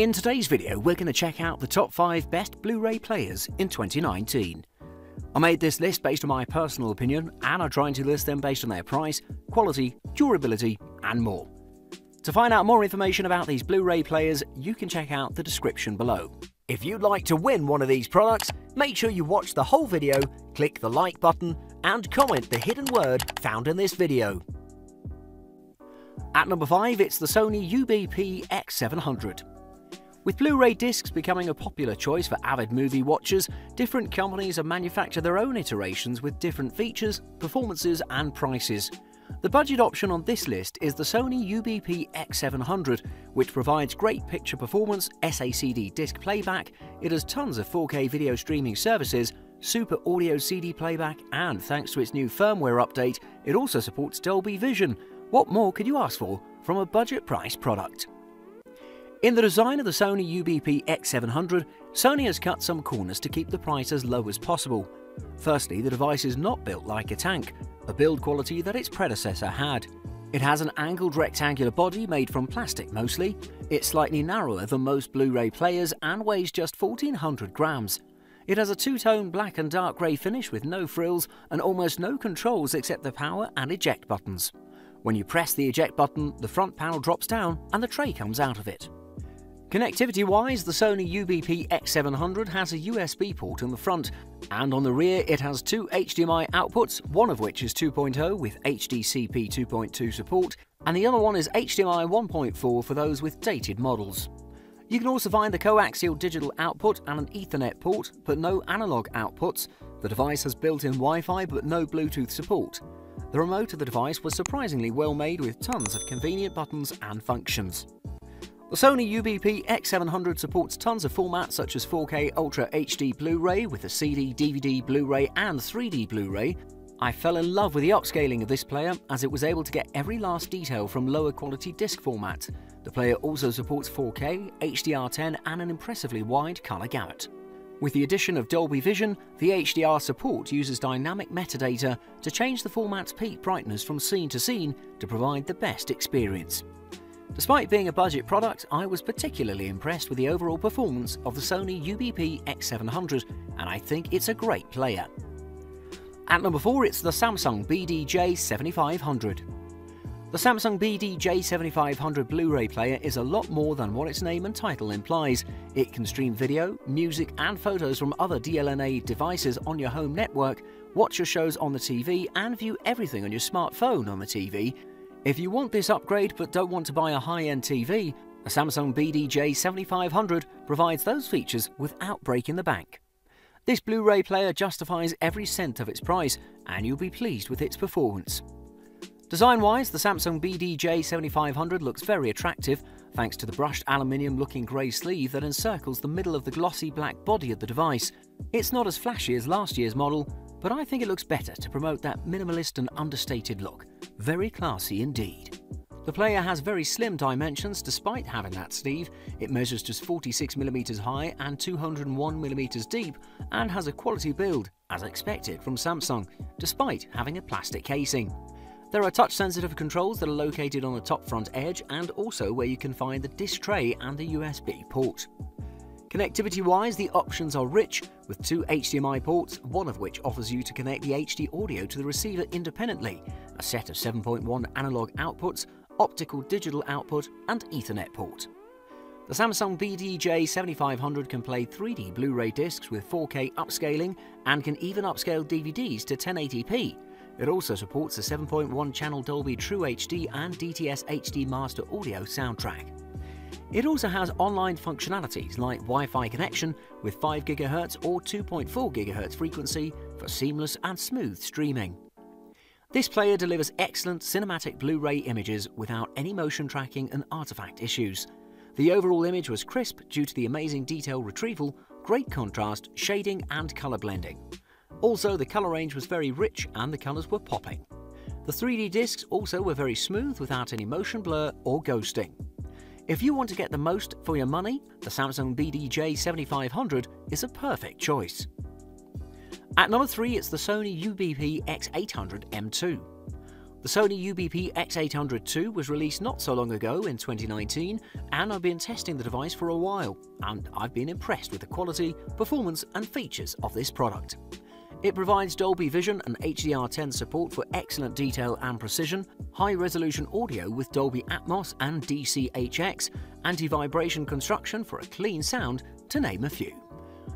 In today's video, we're going to check out the top 5 best Blu-ray players in 2019. I made this list based on my personal opinion, and I tried to list them based on their price, quality, durability, and more. To find out more information about these Blu-ray players, you can check out the description below. If you'd like to win one of these products, make sure you watch the whole video, click the like button, and comment the hidden word found in this video. At number 5, it's the Sony UBP-X700. With Blu-ray discs becoming a popular choice for avid movie watchers, different companies have manufactured their own iterations with different features, performances, and prices. The budget option on this list is the Sony UBP-X700, which provides great picture performance, SACD disc playback, it has tons of 4K video streaming services, Super Audio CD playback, and thanks to its new firmware update, it also supports Dolby Vision. What more could you ask for from a budget-price product? In the design of the Sony UBP-X700, Sony has cut some corners to keep the price as low as possible. Firstly, the device is not built like a tank, a build quality that its predecessor had. It has an angled rectangular body made from plastic mostly. It's slightly narrower than most Blu-ray players and weighs just 1,400 grams. It has a two-tone black and dark grey finish with no frills and almost no controls except the power and eject buttons. When you press the eject button, the front panel drops down and the tray comes out of it. Connectivity-wise, the Sony UBP-X700 has a USB port in the front, and on the rear it has two HDMI outputs, one of which is 2.0 with HDCP 2.2 support, and the other one is HDMI 1.4 for those with dated models. You can also find the coaxial digital output and an Ethernet port, but no analog outputs. The device has built-in Wi-Fi but no Bluetooth support. The remote of the device was surprisingly well made with tons of convenient buttons and functions. The Sony UBP-X700 supports tons of formats such as 4K Ultra HD Blu-ray with a CD, DVD, Blu-ray and 3D Blu-ray. I fell in love with the upscaling of this player as it was able to get every last detail from lower quality disc format. The player also supports 4K, HDR10 and an impressively wide color gamut. With the addition of Dolby Vision, the HDR support uses dynamic metadata to change the format's peak brightness from scene to scene to provide the best experience. Despite being a budget product, I was particularly impressed with the overall performance of the Sony UBP-X700, and I think it's a great player. At number 4, it's the Samsung BD-J7500. The Samsung BD-J7500 Blu-ray player is a lot more than what its name and title implies. It can stream video, music and photos from other DLNA devices on your home network, watch your shows on the TV and view everything on your smartphone on the TV. If you want this upgrade but don't want to buy a high-end TV, the Samsung BD-J7500 provides those features without breaking the bank. This Blu-ray player justifies every cent of its price, and you'll be pleased with its performance. Design-wise, the Samsung BD-J7500 looks very attractive, thanks to the brushed aluminium-looking grey sleeve that encircles the middle of the glossy black body of the device. It's not as flashy as last year's model, but I think it looks better to promote that minimalist and understated look. Very classy indeed. The player has very slim dimensions despite having that sleeve. It measures just 46mm high and 201mm deep and has a quality build, as expected from Samsung, despite having a plastic casing. There are touch-sensitive controls that are located on the top front edge and also where you can find the disc tray and the USB port. Connectivity-wise, the options are rich, with two HDMI ports, one of which offers you to connect the HD audio to the receiver independently, a set of 7.1 analog outputs, optical digital output, and Ethernet port. The Samsung BD-J7500 can play 3D Blu-ray discs with 4K upscaling and can even upscale DVDs to 1080p. It also supports the 7.1-channel Dolby True HD and DTS HD Master Audio soundtrack. It also has online functionalities like Wi-Fi connection with 5GHz or 2.4GHz frequency for seamless and smooth streaming. This player delivers excellent cinematic Blu-ray images without any motion tracking and artifact issues. The overall image was crisp due to the amazing detail retrieval, great contrast, shading and color blending. Also, the color range was very rich and the colors were popping. The 3D discs also were very smooth without any motion blur or ghosting. If you want to get the most for your money, the Samsung BD-J7500 is a perfect choice. At number 3, it's the Sony UBP-X800M2. The Sony UBP-X800 was released not so long ago in 2019, and I've been testing the device for a while, and I've been impressed with the quality, performance and features of this product. It provides Dolby Vision and HDR10 support for excellent detail and precision, high-resolution audio with Dolby Atmos and DCHX, anti-vibration construction for a clean sound, to name a few.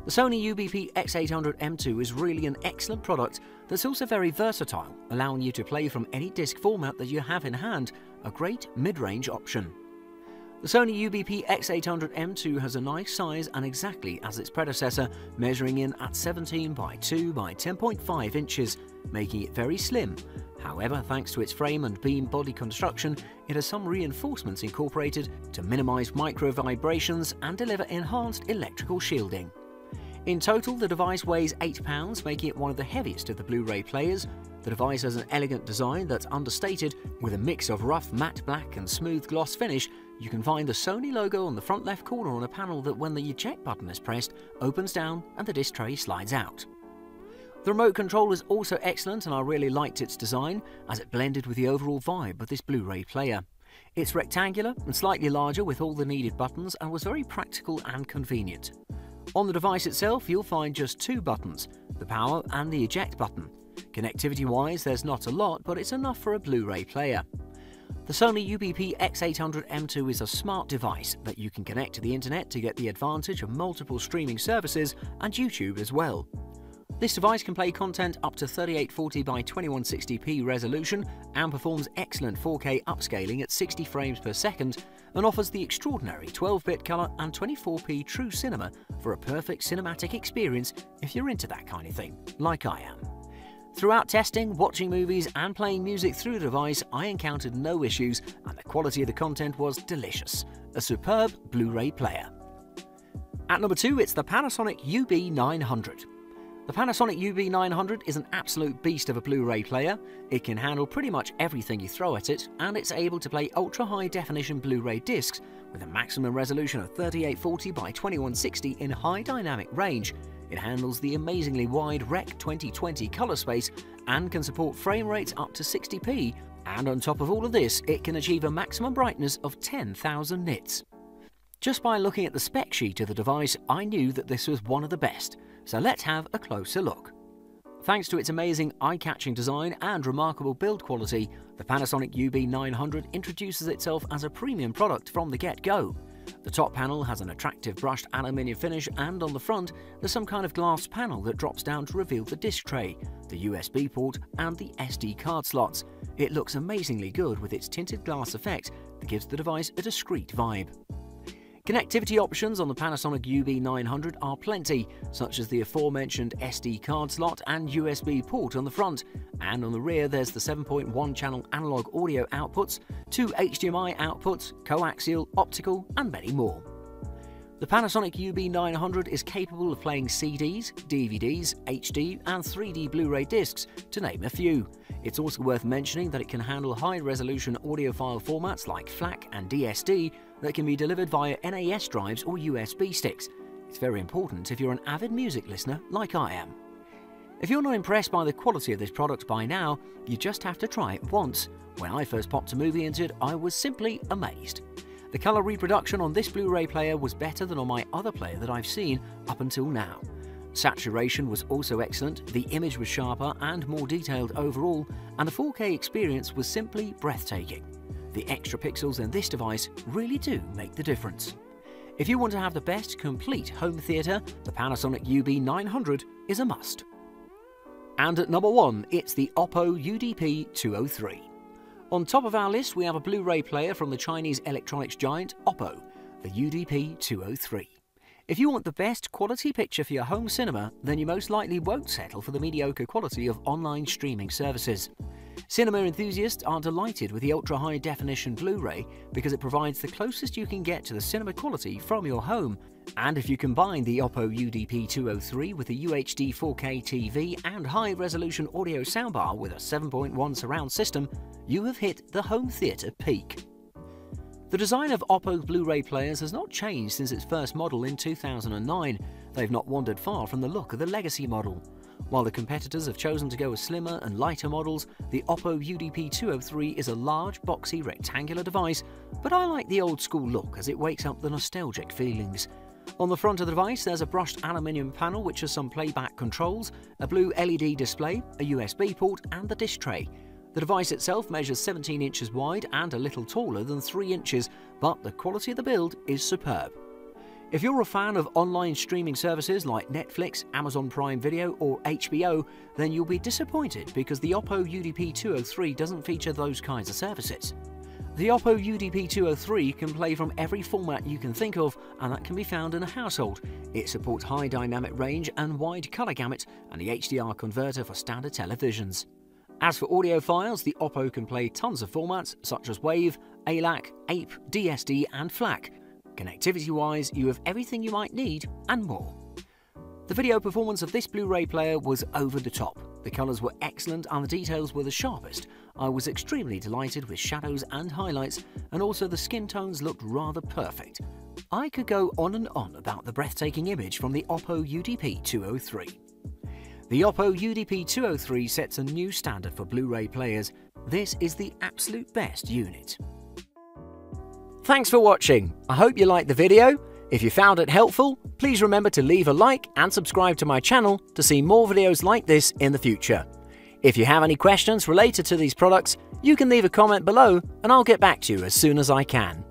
The Sony UBP-X800M2 is really an excellent product that's also very versatile, allowing you to play from any disc format that you have in hand, a great mid-range option. The Sony UBP-X800M2 has a nice size and exactly as its predecessor, measuring in at 17 by 2 by 10.5 inches, making it very slim. However, thanks to its frame and beam body construction, it has some reinforcements incorporated to minimize micro vibrations and deliver enhanced electrical shielding. In total, the device weighs 8 pounds, making it one of the heaviest of the Blu-ray players. The device has an elegant design that's understated, with a mix of rough matte black and smooth gloss finish. You can find the Sony logo on the front left corner on a panel that, when the eject button is pressed, opens down and the disc tray slides out. The remote control is also excellent, and I really liked its design, as it blended with the overall vibe of this Blu-ray player. It's rectangular and slightly larger with all the needed buttons, and was very practical and convenient. On the device itself, you'll find just 2 buttons, the power and the eject button. Connectivity-wise, there's not a lot, but it's enough for a Blu-ray player. The Sony UBP-X800M2 is a smart device that you can connect to the internet to get the advantage of multiple streaming services and YouTube as well. This device can play content up to 3840 by 2160p resolution and performs excellent 4K upscaling at 60 frames per second, and offers the extraordinary 12-bit color and 24p true cinema for a perfect cinematic experience if you're into that kind of thing, like I am. Throughout testing, watching movies and playing music through the device, I encountered no issues, and the quality of the content was delicious. A superb Blu-ray player. At number 2, it's the Panasonic UB900. The Panasonic UB900 is an absolute beast of a Blu-ray player. It can handle pretty much everything you throw at it, and it's able to play ultra-high-definition Blu-ray discs with a maximum resolution of 3840 by 2160 in high dynamic range. It handles the amazingly wide Rec 2020 colour space and can support frame rates up to 60p, and on top of all of this, it can achieve a maximum brightness of 10,000 nits. Just by looking at the spec sheet of the device, I knew that this was one of the best. So let's have a closer look. Thanks to its amazing eye-catching design and remarkable build quality, the Panasonic UB900 introduces itself as a premium product from the get-go. The top panel has an attractive brushed aluminium finish, and on the front, there's some kind of glass panel that drops down to reveal the disc tray, the USB port, and the SD card slots. It looks amazingly good with its tinted glass effect that gives the device a discreet vibe. Connectivity options on the Panasonic UB900 are plenty, such as the aforementioned SD card slot and USB port on the front, and on the rear there's the 7.1 channel analog audio outputs, 2 HDMI outputs, coaxial, optical, and many more. The Panasonic UB900 is capable of playing CDs, DVDs, HD and 3D Blu-ray discs, to name a few. It's also worth mentioning that it can handle high-resolution audio file formats like FLAC and DSD that can be delivered via NAS drives or USB sticks. It's very important if you're an avid music listener like I am. If you're not impressed by the quality of this product by now, you just have to try it once. When I first popped a movie into it, I was simply amazed. The colour reproduction on this Blu-ray player was better than on my other player that I've seen up until now. Saturation was also excellent, the image was sharper and more detailed overall, and the 4K experience was simply breathtaking. The extra pixels in this device really do make the difference. If you want to have the best complete home theatre, the Panasonic UB900 is a must. And at number 1, it's the Oppo UDP-203. On top of our list, we have a Blu-ray player from the Chinese electronics giant Oppo, the UDP-203. If you want the best quality picture for your home cinema, then you most likely won't settle for the mediocre quality of online streaming services. Cinema enthusiasts are delighted with the ultra-high-definition Blu-ray because it provides the closest you can get to the cinema quality from your home. And if you combine the Oppo UDP-203 with the UHD 4K TV and high-resolution audio soundbar with a 7.1 surround system, you have hit the home theatre peak. The design of Oppo Blu-ray players has not changed since its first model in 2009. They've not wandered far from the look of the legacy model. While the competitors have chosen to go with slimmer and lighter models, the Oppo UDP-203 is a large, boxy, rectangular device, but I like the old-school look as it wakes up the nostalgic feelings. On the front of the device, there's a brushed aluminium panel which has some playback controls, a blue LED display, a USB port, and the dish tray. The device itself measures 17 inches wide and a little taller than 3 inches, but the quality of the build is superb. If you're a fan of online streaming services like Netflix, Amazon Prime Video, or HBO, then you'll be disappointed because the Oppo UDP-203 doesn't feature those kinds of services. The Oppo UDP-203 can play from every format you can think of, and that can be found in a household. It supports high dynamic range and wide color gamut, and the HDR converter for standard televisions. As for audiophiles, the Oppo can play tons of formats such as WAV, ALAC, APE, DSD, and FLAC. Connectivity-wise, you have everything you might need and more. The video performance of this Blu-ray player was over the top. The colours were excellent and the details were the sharpest. I was extremely delighted with shadows and highlights, and also the skin tones looked rather perfect. I could go on and on about the breathtaking image from the Oppo UDP-203. The Oppo UDP-203 sets a new standard for Blu-ray players. This is the absolute best unit. Thanks for watching. I hope you liked the video. If you found it helpful, please remember to leave a like and subscribe to my channel to see more videos like this in the future. If you have any questions related to these products, you can leave a comment below and I'll get back to you as soon as I can.